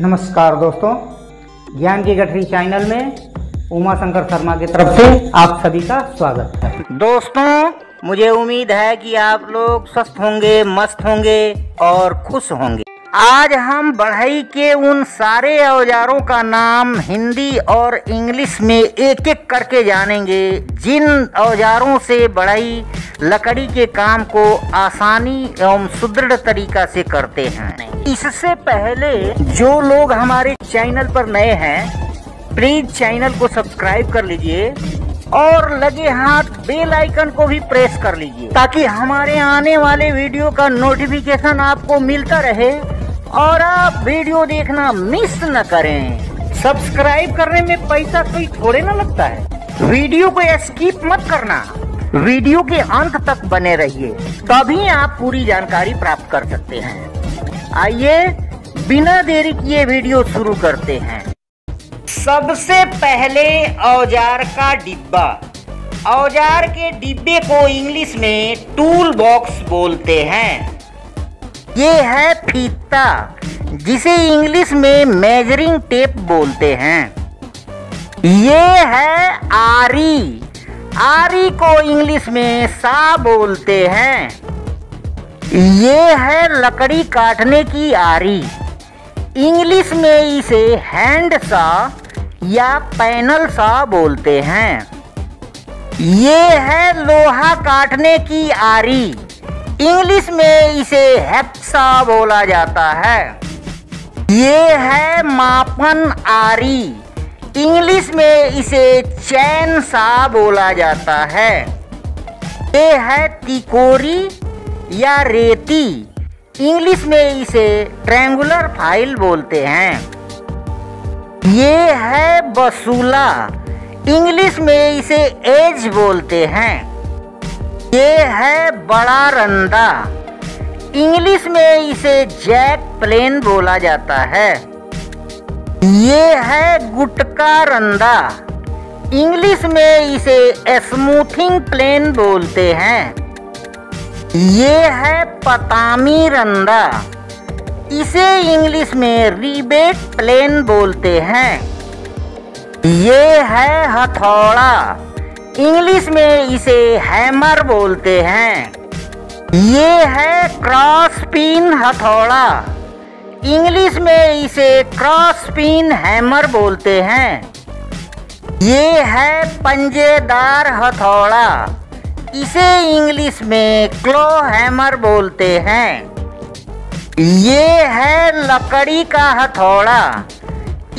नमस्कार दोस्तों, ज्ञान की गठरी चैनल में ओमा शंकर शर्मा की तरफ से आप सभी का स्वागत है। दोस्तों, मुझे उम्मीद है कि आप लोग स्वस्थ होंगे, मस्त होंगे और खुश होंगे। आज हम बढ़ई के उन सारे औजारों का नाम हिंदी और इंग्लिश में एक एक करके जानेंगे, जिन औजारों से बढ़ई लकड़ी के काम को आसानी एवं सुदृढ़ तरीका से करते हैं। इससे पहले जो लोग हमारे चैनल पर नए हैं, प्लीज चैनल को सब्सक्राइब कर लीजिए और लगे हाथ बेल आइकन को भी प्रेस कर लीजिए, ताकि हमारे आने वाले वीडियो का नोटिफिकेशन आपको मिलता रहे और आप वीडियो देखना मिस न करें। सब्सक्राइब करने में पैसा कोई थोड़े ना लगता है। वीडियो को स्किप मत करना, वीडियो के अंत तक बने रहिए, तभी आप पूरी जानकारी प्राप्त कर सकते हैं। आइए बिना देरी किए वीडियो शुरू करते हैं। सबसे पहले औजार का डिब्बा। औजार के डिब्बे को इंग्लिश में टूल बॉक्स बोलते हैं। ये है फीता, जिसे इंग्लिश में मेजरिंग टेप बोलते हैं। ये है आरी, आरी को इंग्लिश में सा बोलते हैं। ये है लकड़ी काटने की आरी, इंग्लिश में इसे हैंड सा या पैनल सा बोलते हैं। ये है लोहा काटने की आरी, इंग्लिश में इसे हैक्सा बोला जाता है। ये है मापन आरी, इंग्लिश में इसे चैन सा बोला जाता है। ये है तिकोरी या रेती, इंग्लिश में इसे ट्रायंगुलर फाइल बोलते हैं। ये है बसूला, इंग्लिश में इसे एज बोलते हैं। ये है बड़ा रंदा, इंग्लिश में इसे जैक प्लेन बोला जाता है। ये है गुटका रंदा, इंग्लिश में इसे स्मूथिंग प्लेन बोलते हैं। ये है पतामी रंदा, इसे इंग्लिश में रिबेट प्लेन बोलते हैं। ये है हथौड़ा, इंग्लिश में इसे हैमर बोलते हैं। ये है क्रॉस पिन हथौड़ा, इंग्लिश में इसे क्रॉस पिन हैमर बोलते हैं। ये है पंजेदार हथौड़ा, इसे इंग्लिश में क्लो हैमर बोलते हैं। ये है लकड़ी का हथौड़ा,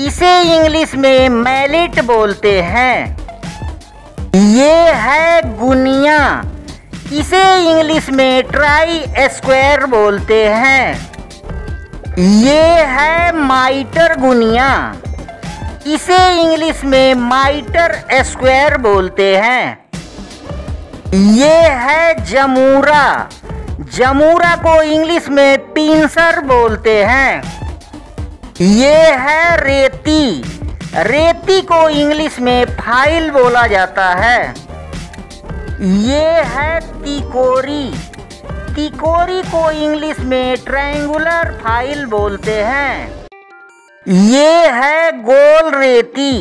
इसे इंग्लिश में मैलेट बोलते हैं। ये है गुनिया, इसे इंग्लिश में ट्राई स्क्वायर बोलते हैं। ये है माइटर गुनिया, इसे इंग्लिश में माइटर स्क्वायर बोलते हैं। ये है जमूरा, जमूरा को इंग्लिश में पिंसर बोलते हैं। ये है रेती, रेती को इंग्लिश में फाइल बोला जाता है। ये है तिकोरी, तिकोरी को इंग्लिश में ट्रायंगुलर फाइल बोलते हैं। ये है गोल रेती,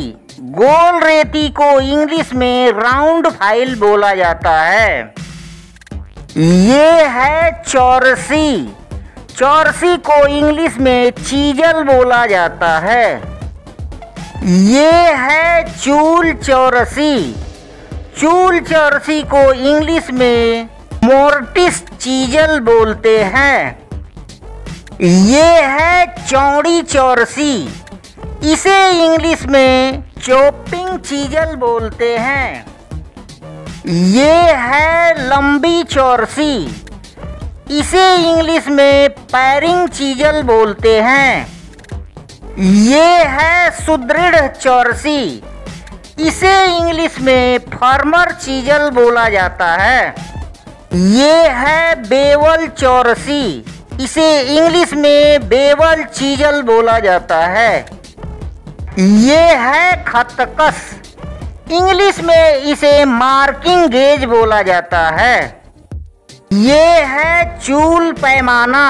गोल रेती को इंग्लिश में राउंड फाइल बोला जाता है। ये है चौरसी, चौरसी को इंग्लिश में चीजल बोला जाता है। ये है चूल चौरसी, चूल चौरसी को इंग्लिश में मोर्टिस चीजल बोलते हैं। ये है चौड़ी चौरसी, इसे इंग्लिश में चॉपिंग चीजल बोलते हैं। ये है लंबी चौरसी, इसे इंग्लिश में पैरिंग चीजल बोलते हैं। ये है सुदृढ़ चौरसी, इसे इंग्लिश में फार्मर चीजल बोला जाता है। ये है बेवल चौरसी, इसे इंग्लिश में बेवल चीजल बोला जाता है। ये है खतकस, इंग्लिश में इसे मार्किंग गेज बोला जाता है। ये है चूल पैमाना,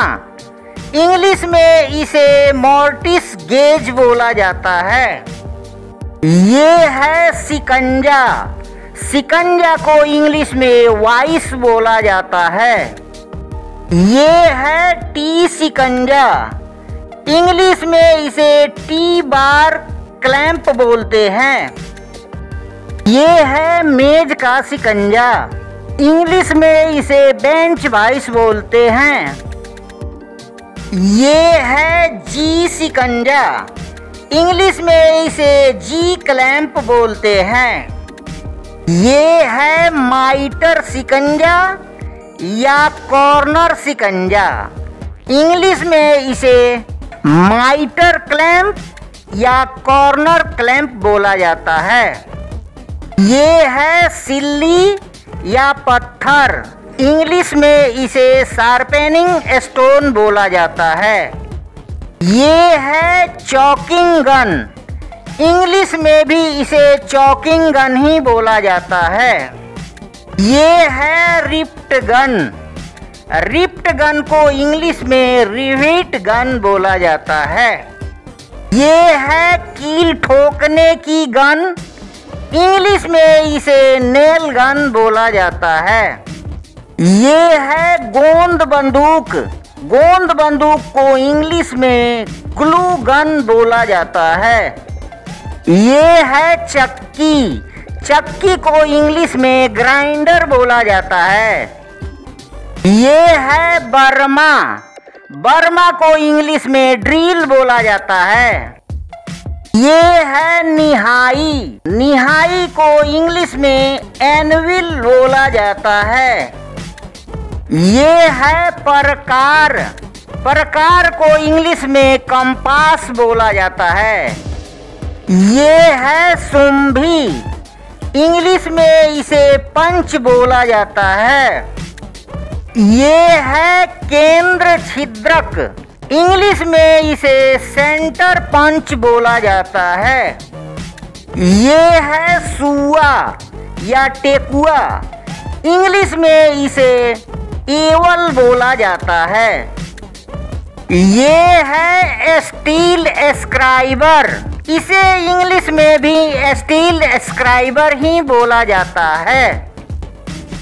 इंग्लिश में इसे मोर्टिस गेज बोला जाता है। ये है सिकंजा। सिकंजा को इंग्लिश में वाइस बोला जाता है। ये है टी सिकंजा। इंग्लिश में इसे टी बार क्लैंप बोलते हैं। ये है मेज का सिकंजा। इंग्लिश में इसे बेंच वाइस बोलते हैं। ये है जी सिकंजा। इंग्लिश में इसे जी क्लैंप बोलते हैं। ये है माइटर सिकंजा या कॉर्नर सिकंजा। इंग्लिश में इसे माइटर क्लैंप या कॉर्नर क्लैंप बोला जाता है। ये है सिल्ली या पत्थर। इंग्लिश में इसे शार्पनिंग स्टोन बोला जाता है। ये है चॉकिंग गन। इंग्लिश में भी इसे चॉकिंग गन ही बोला जाता है। ये है रिप्ट गन। रिप्ट गन को इंग्लिश में रिविट गन बोला जाता है। ये है कील ठोकने की गन। इंग्लिश में इसे नेल गन बोला जाता है। ये है गोंद बंदूक। गोंद बंदूक को इंग्लिश में ग्लू गन बोला जाता है। ये है चक्की। चक्की को इंग्लिश में ग्राइंडर बोला जाता है। ये है बर्मा। बर्मा को इंग्लिश में ड्रिल बोला जाता है। ये है निहाई। निहाई को इंग्लिश में एनविल बोला जाता है। ये है प्रकार। प्रकार को इंग्लिश में कंपास बोला जाता है। ये है सुम्भी। इंग्लिश में इसे पंच बोला जाता है। ये है केंद्र छिद्रक। इंग्लिश में इसे सेंटर पंच बोला जाता है। ये है सुआ या टेकुआ। इंग्लिश में इसे एवल बोला जाता है। ये है स्टील स्क्राइबर। इसे इंग्लिश में भी स्टील स्क्राइबर ही बोला जाता है।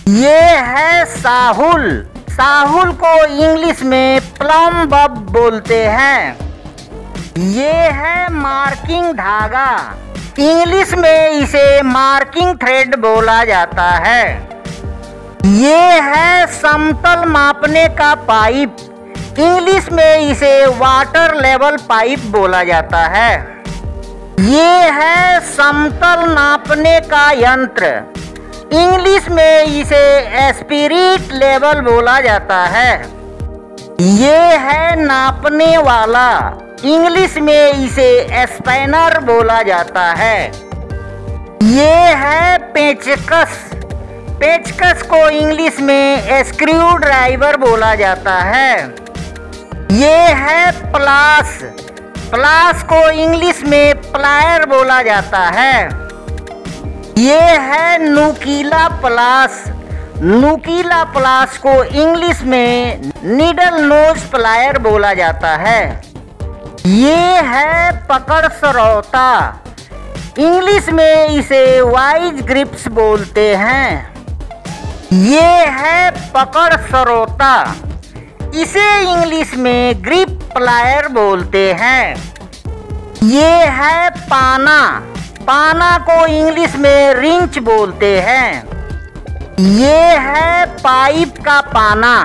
ये है साहुल। साहुल को इंग्लिश में प्लम बब बोलते हैं। ये है मार्किंग धागा। इंग्लिश में इसे मार्किंग थ्रेड बोला जाता है। ये है समतल मापने का पाइप। इंग्लिश में इसे वाटर लेवल पाइप बोला जाता है। ये है समतल नापने का यंत्र। इंग्लिश में इसे स्पिरिट लेवल बोला जाता है। ये है नापने वाला। इंग्लिश में इसे स्पैनर बोला जाता है। ये है पेचकस। पेचकस को इंग्लिश में स्क्रू ड्राइवर बोला जाता है। ये है प्लास। प्लास को इंग्लिश में प्लायर बोला जाता है। ये है नुकीला प्लास। नुकीला प्लास को इंग्लिश में नीडल नोज प्लायर बोला जाता है। ये है पकड़ सरौता। इंग्लिश में इसे वाइज ग्रिप्स बोलते हैं। ये है पकड़ सरौता। इसे इंग्लिश में ग्रिप प्लायर बोलते हैं। ये है पाना। पाना को इंग्लिश में रिंच बोलते हैं। ये है पाइप का पाना।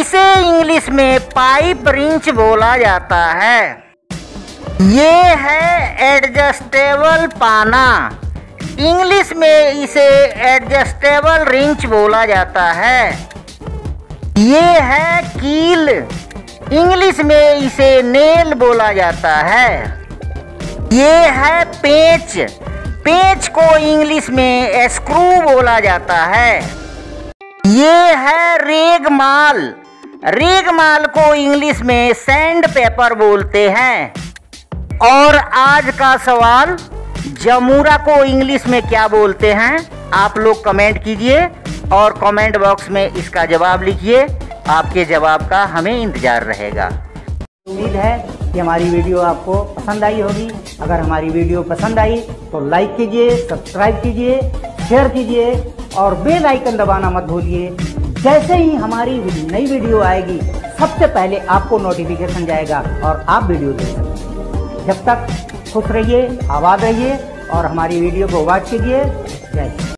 इसे इंग्लिश में पाइप रिंच बोला जाता है। ये है एडजस्टेबल पाना। इंग्लिश में इसे एडजस्टेबल रिंच बोला जाता है। ये है कील। इंग्लिश में इसे नेल बोला जाता है। ये है पेंच। पेंच को इंग्लिश में स्क्रू बोला जाता है। ये है रेगमाल। रेगमाल को इंग्लिश में सैंड पेपर बोलते हैं। और आज का सवाल, जमूरा को इंग्लिश में क्या बोलते हैं? आप लोग कमेंट कीजिए और कमेंट बॉक्स में इसका जवाब लिखिए। आपके जवाब का हमें इंतज़ार रहेगा। उम्मीद है कि हमारी वीडियो आपको पसंद आई होगी। अगर हमारी वीडियो पसंद आई तो लाइक कीजिए, सब्सक्राइब कीजिए, शेयर कीजिए और बेल आइकन दबाना मत भूलिए। जैसे ही हमारी नई वीडियो आएगी सबसे पहले आपको नोटिफिकेशन जाएगा और आप वीडियो देख सकते। जब तक खुश रहिए, आबाद रहिए और हमारी वीडियो को वॉच कीजिए। जय